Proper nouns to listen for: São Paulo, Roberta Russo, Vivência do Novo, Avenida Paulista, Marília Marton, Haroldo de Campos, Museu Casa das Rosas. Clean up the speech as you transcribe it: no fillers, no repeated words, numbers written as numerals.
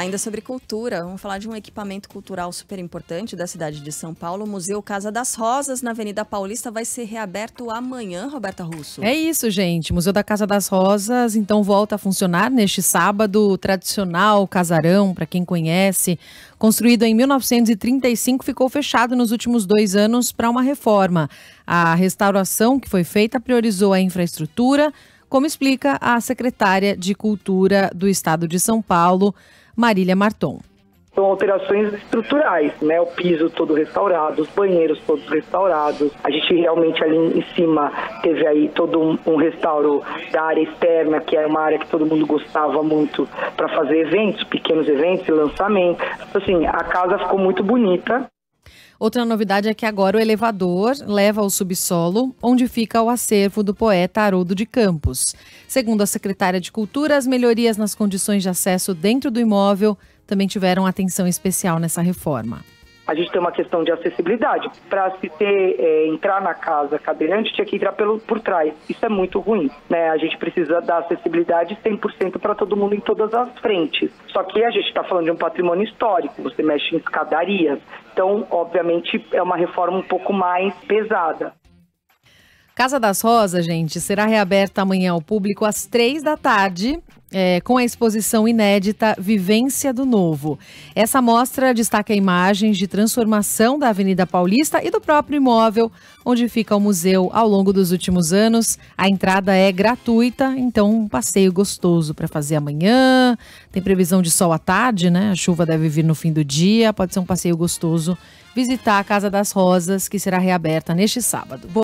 Ainda sobre cultura, vamos falar de um equipamento cultural super importante da cidade de São Paulo. O Museu Casa das Rosas, na Avenida Paulista, vai ser reaberto amanhã, Roberta Russo. É isso, gente. O Museu da Casa das Rosas, então, volta a funcionar neste sábado. O tradicional casarão, para quem conhece, construído em 1935, ficou fechado nos últimos 2 anos para uma reforma. A restauração que foi feita priorizou a infraestrutura, como explica a secretária de Cultura do Estado de São Paulo, Marília Marton. São alterações estruturais, né? O piso todo restaurado, os banheiros todos restaurados. A gente realmente ali em cima teve aí todo um restauro da área externa, que era uma área que todo mundo gostava muito para fazer eventos, pequenos eventos e lançamentos. Assim, a casa ficou muito bonita. Outra novidade é que agora o elevador leva ao subsolo, onde fica o acervo do poeta Haroldo de Campos. Segundo a secretária de Cultura, as melhorias nas condições de acesso dentro do imóvel também tiveram atenção especial nessa reforma. A gente tem uma questão de acessibilidade. Para se ter, entrar na casa cadeirante, tinha que entrar por trás. Isso é muito ruim, né? A gente precisa dar acessibilidade 100% para todo mundo em todas as frentes. Só que a gente está falando de um patrimônio histórico, você mexe em escadarias. Então, obviamente, é uma reforma um pouco mais pesada. Casa das Rosas, gente, será reaberta amanhã ao público às 3 da tarde, com a exposição inédita Vivência do Novo. Essa mostra destaca imagens de transformação da Avenida Paulista e do próprio imóvel onde fica o museu ao longo dos últimos anos. A entrada é gratuita, então um passeio gostoso para fazer amanhã. Tem previsão de sol à tarde, né? A chuva deve vir no fim do dia, pode ser um passeio gostoso visitar a Casa das Rosas, que será reaberta neste sábado.